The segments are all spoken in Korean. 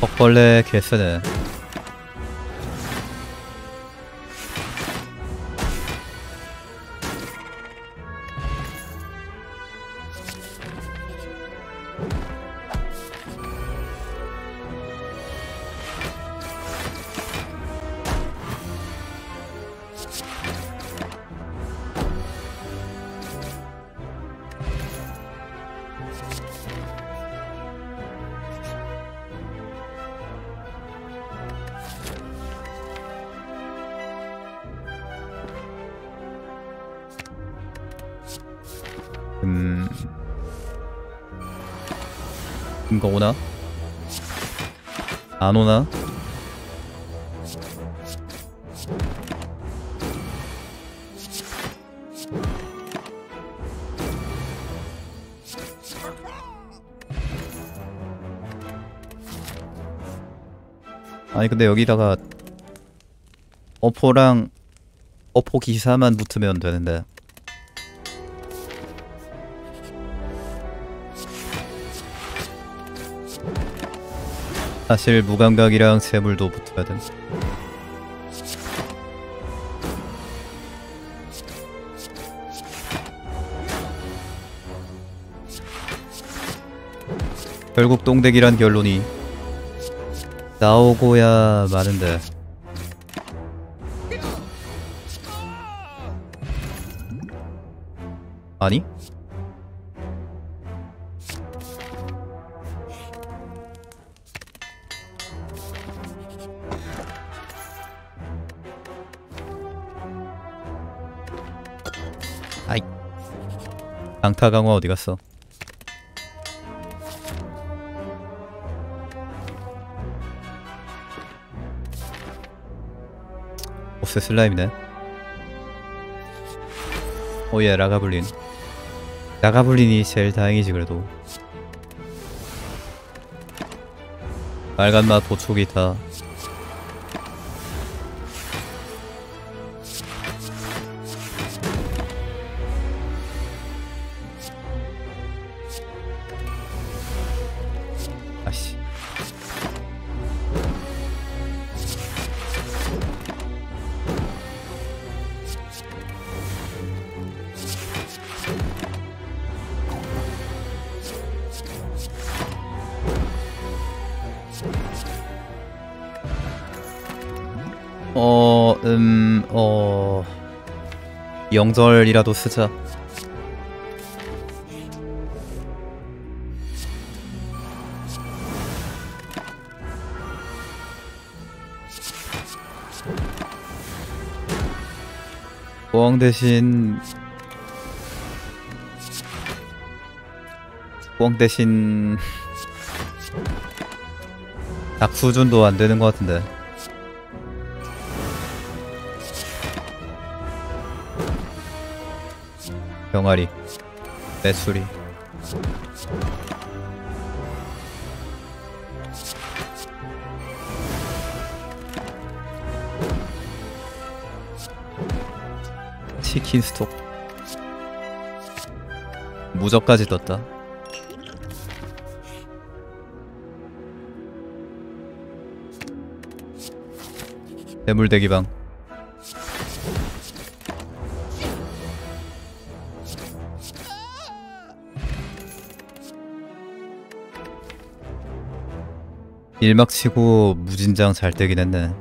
벅벌레 개쎄네. 이거 오나? 안 오나? 아니 근데 여기다가 어포랑 어포 기사만 붙으면 되는데. 사실 무감각이랑 재물도 붙어야 됨. 결국 똥대기란 결론이 나오고야 마는데. 아니? 강타 강화 어디 갔어? 보스 슬라임이네. 오예 라가블린. 라가블린이 제일 다행이지 그래도. 빨간맛 보초기 다. 명절이라도 쓰자. 보왕 대신 낙수준도 안 되는 것 같은데. 병아리, 메수리. 치킨 스톡. 무적까지 떴다. 대물대기방. 일막치고 무진장 잘 되긴 했네.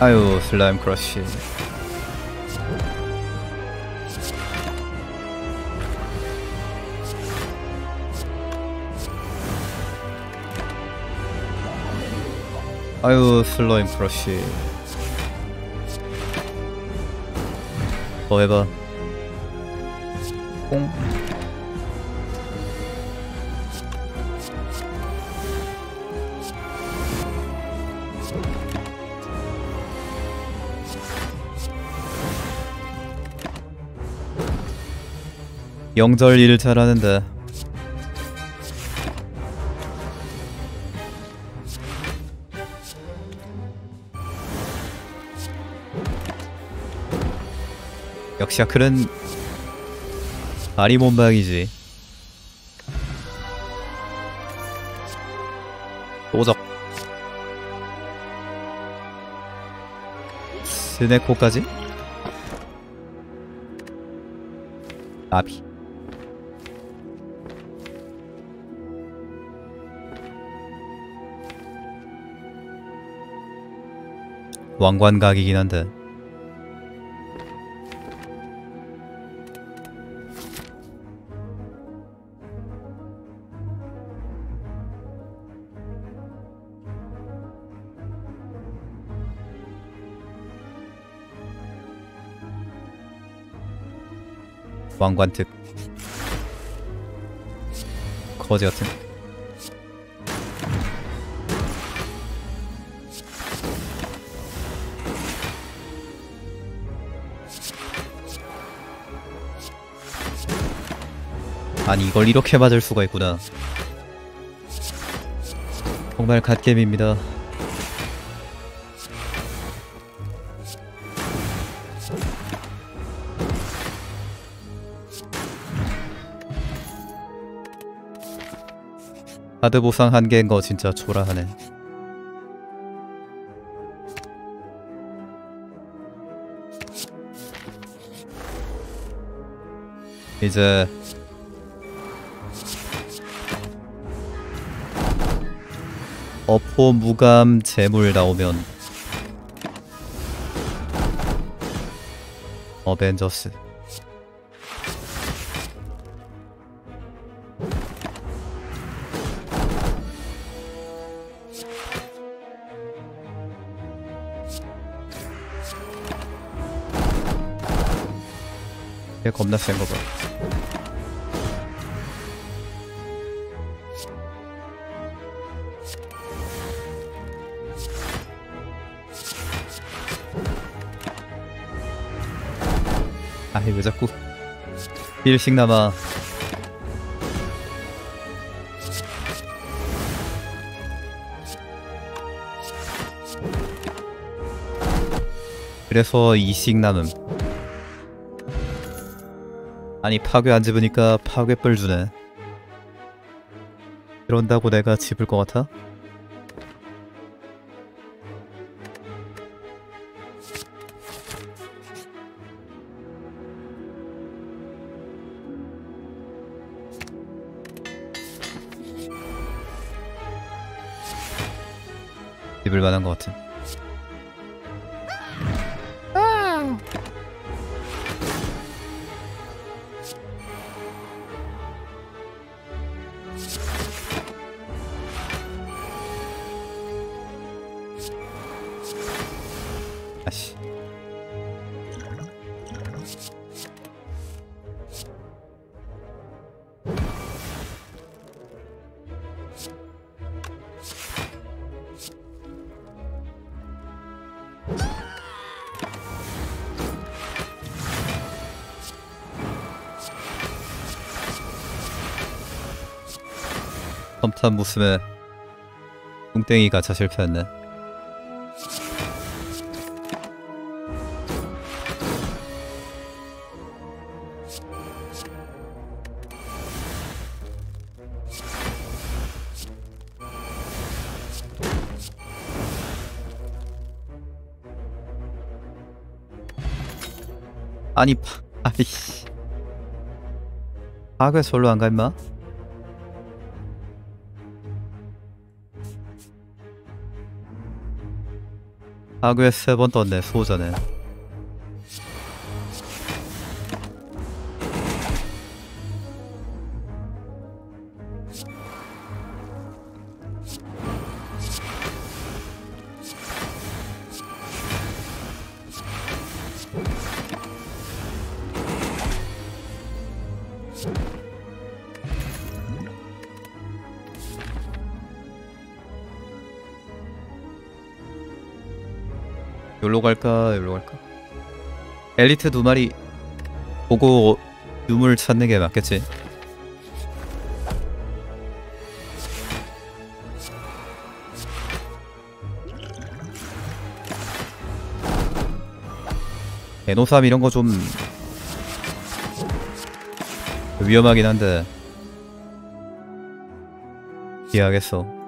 아유 슬라임 크러쉬. 아유 슬라임 크러쉬. 더 해봐. 뽕. 영절 일 잘하는데. 역시 아클은 아리몬방이지. 도적 스네코까지? 나비 왕관각이긴 한데 왕관특 거지같은 아니 이걸 이렇게 맞을 수가 있구나. 정말 갓겜입니다. 카드 보상 한 개인 거 진짜 초라하네. 이제 어포 무감 재물 나오면 어벤져스 겁나 센거 봐. 아이 왜 자꾸 1씩 남아. 그래서 2씩 남음. 아니 파괴 안 집으니까 파괴뿔 주네. 그런다고 내가 집을 것 같아? 집을 만한 것 같은. 섬탄 무스메 뚱땡이 가차 실패했네. 아니 아이씨 파괴 솔로 안가 임마? 파괴 3번 떴네. 소자네. 여기로 갈까? 엘리트 2마리 보고 유물 찾는 게 맞겠지. 에노삼 이런 거 좀 위험하긴 한데 이해하겠어.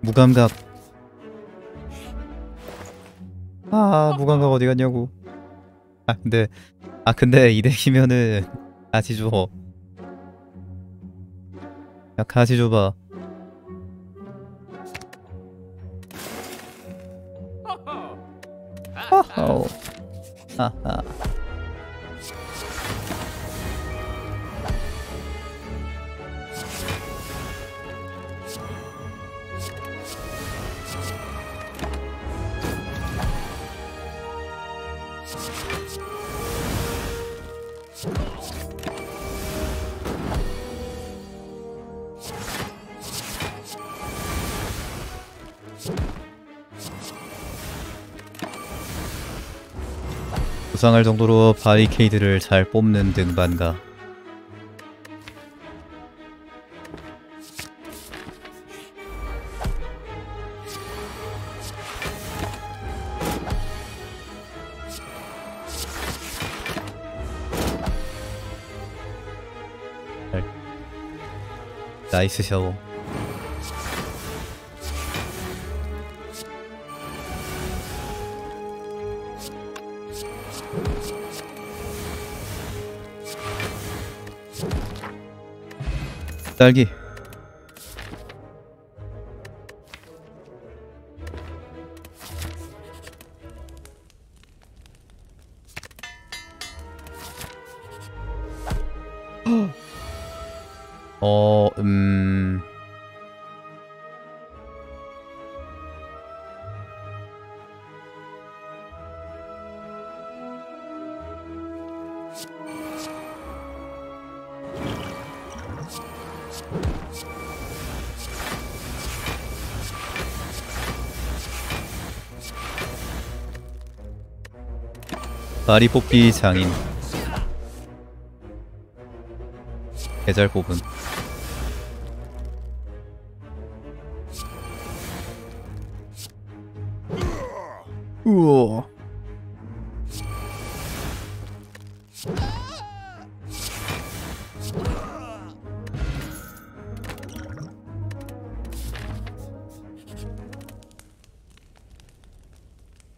무감각. 아, 무감각 어디 갔냐고. 근데 이덱이면은 같이 줘. 야, 같이 줘봐. 허허. 하하. 부상할 정도로 바리케이드를 잘 뽑는 등반가. 나이스 샤워. 딸기. 다리 뽑기 장인. 개잘 뽑은. 우와.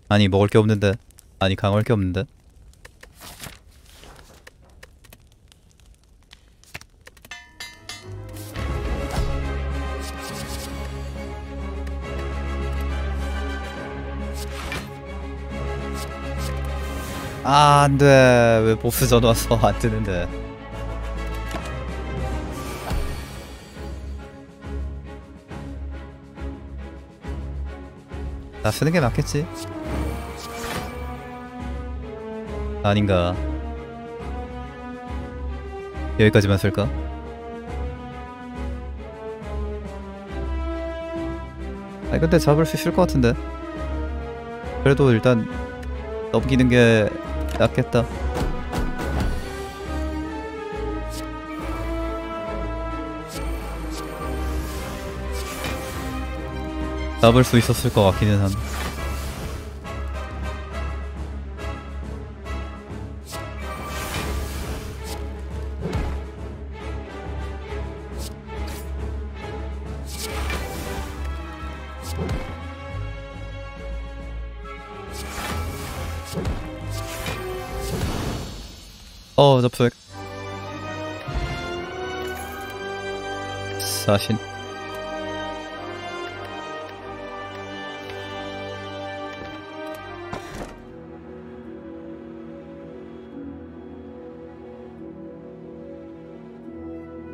아니 먹을 게 없는데. 아니 강할 게 없는데. 아, 안 돼. 왜 보스 전화 와서 안 뜨는데. 나 쓰는 게 맞겠지? 아닌가. 여기까지만 쓸까? 아니, 근데 잡을 수 있을 것 같은데. 그래도 일단 넘기는 게 낫겠다. 잡을 수 있었을 것 같기는 한. 접속. 사신.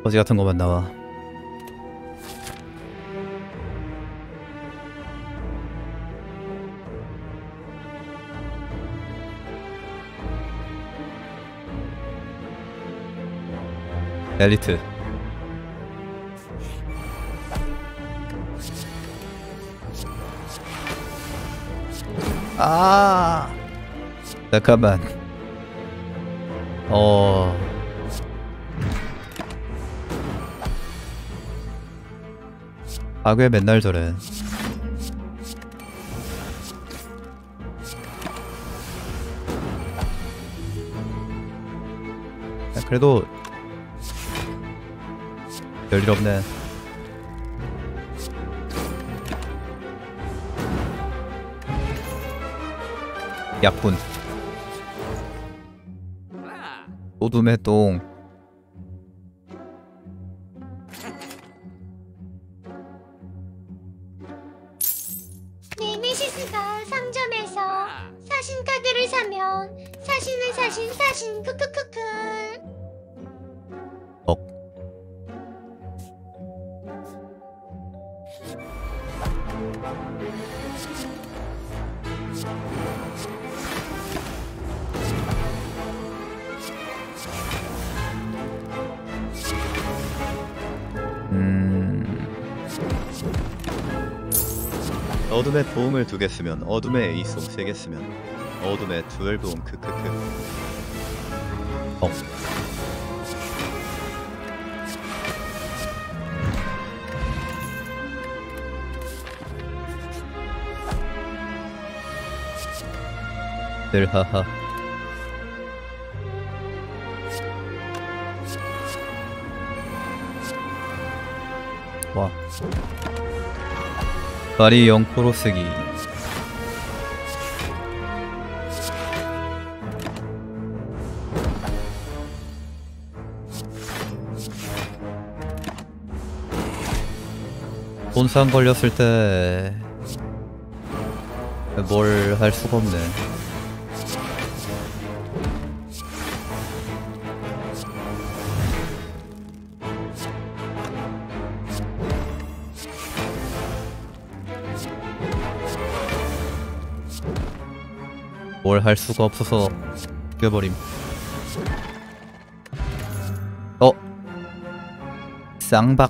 거지 같은 거만 나와. 엘리트. 아, 잠깐만. 악외 맨날 저래. 그래도 별일 없네. 약분. 소둠의 똥. 네메시스가 상점에서 사신 카드를 사면 사신을 사신 크크크크. 어둠의 보험을 2개 쓰면, 어둠의 에이송 3개 쓰면, 어둠의 듀얼 보험 크크크. 늘하하. 와. 발이 0% 쓰기. 본상 걸렸을 때 뭘 할 수가 없네. 뭘 할 수가 없어서 죽여버림. 쌍박.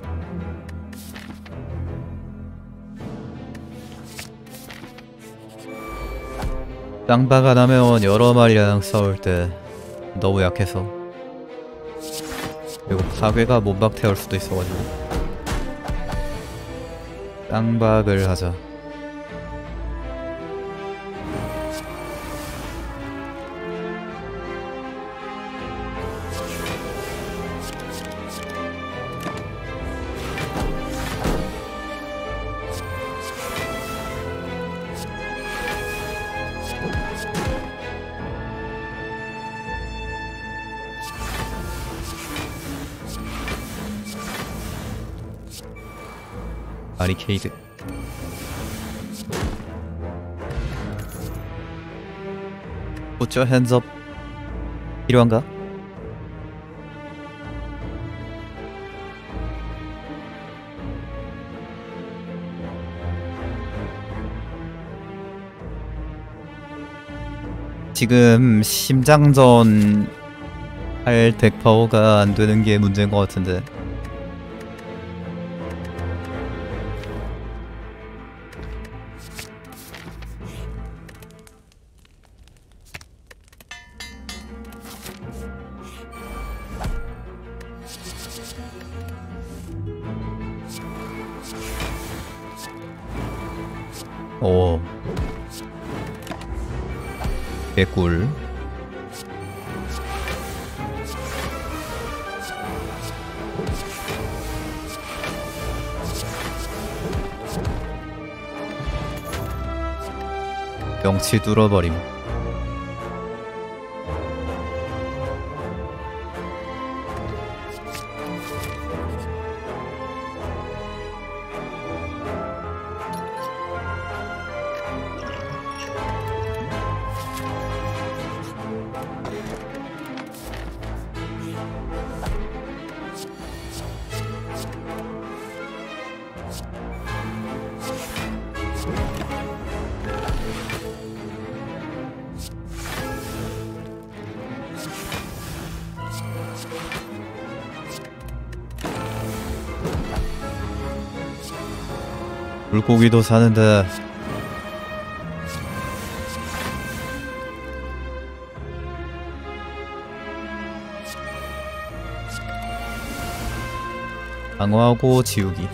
쌍박아 나면 여러 마리랑 싸울 때 너무 약해서, 그리고 파괴가 몸박 태울 수도 있어가지고 쌍박을 하자. 아리케이드. Put your hands up. 필요한가? 지금 심장전 할 덱 파워가 안 되는 게 문제인 것 같은데. 개꿀. 명치 뚫어버림. 물고기도 사는데. 방어하고 지우기.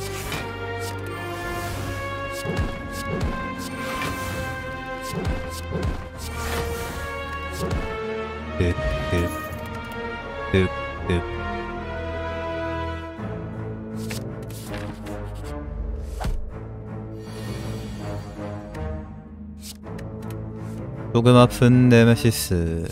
조금 아픈 네메시스.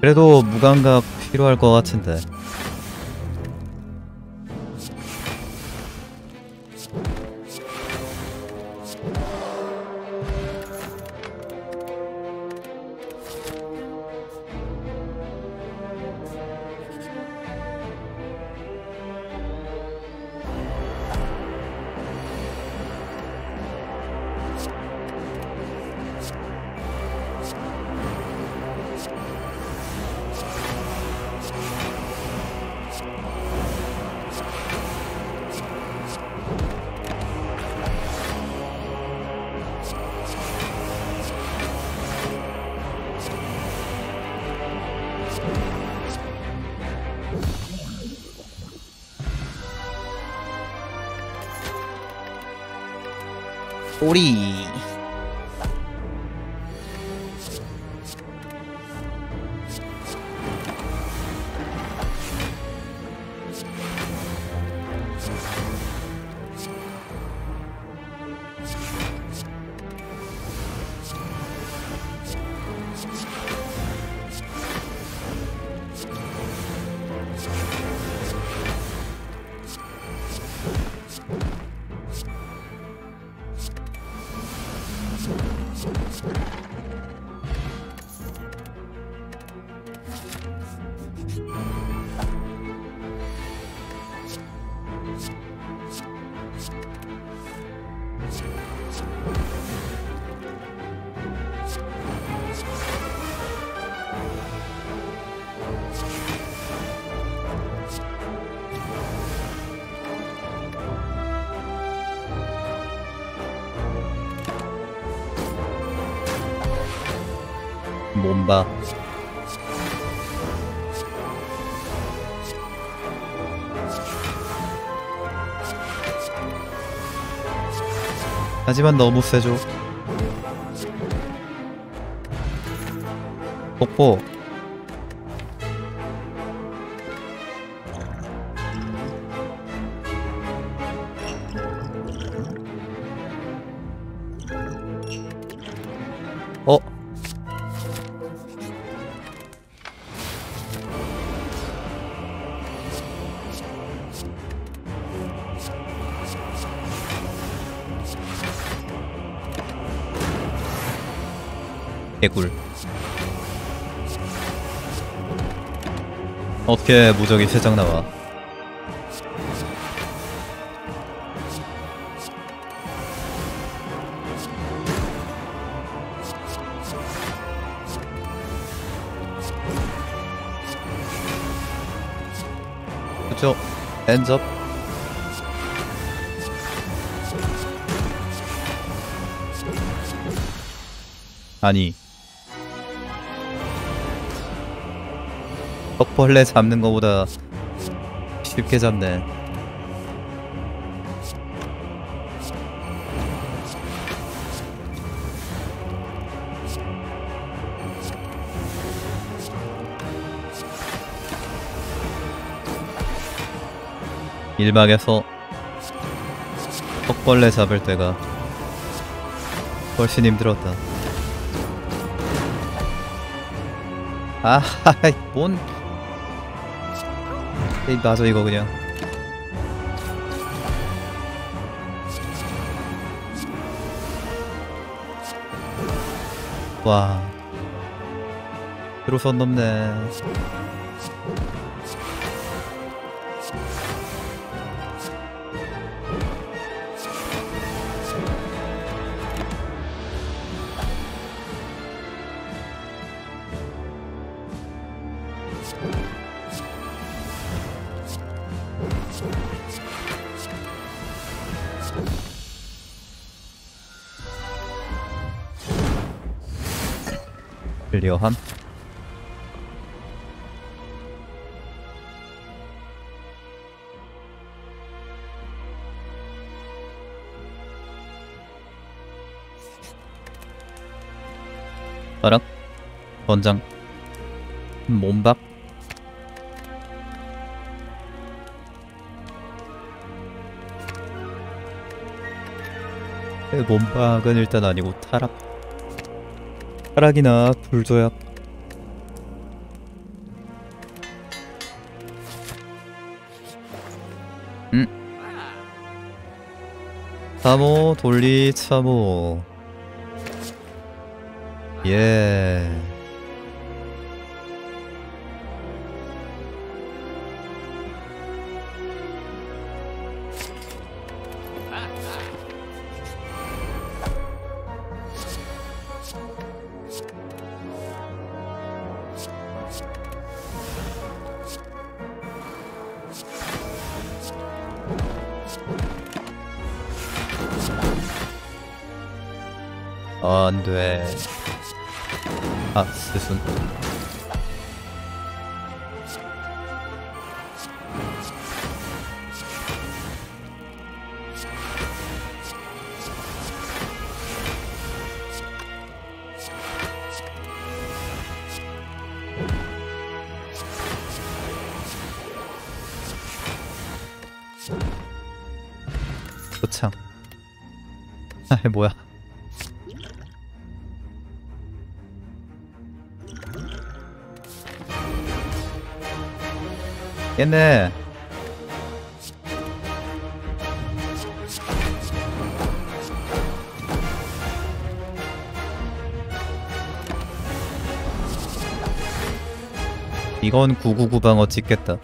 그래도 무감각 필요할 것 같은데. 꼬리. 몸바. 하지만 너무 세죠. 폭포. 개꿀. 어떻게 무적이 3장 나와? 그쵸? 엔접. 아니, 턱벌레 잡는 거보다 쉽게 잡네. 일막에서 턱벌레 잡을 때가 훨씬 힘들었다. 아하이, 뭔. 에이, 맞아, 이거 그냥. 와. 뒤로 선 넘네. 클리어함. 바람 권장 몸박 몸박은 일단 아니고 타락. 타락이나 불조약. 참호 돌리 참호. 예. 안돼. 아, 스순. 도창. 아, 뭐야? 얘네 이건 999 방어 찍겠다.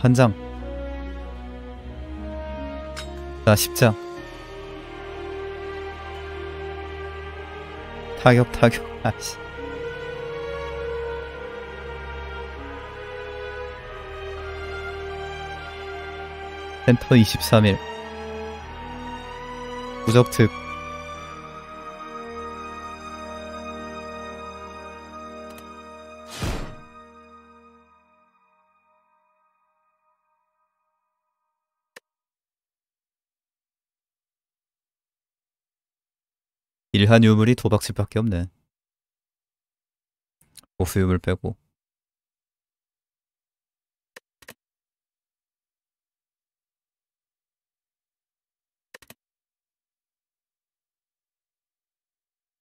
한 장. 자, 10장. 타격, 타격. 아씨. 센터 23일. 무적특. 일한 유물이 도박집밖에 없네. 복수 유물 빼고.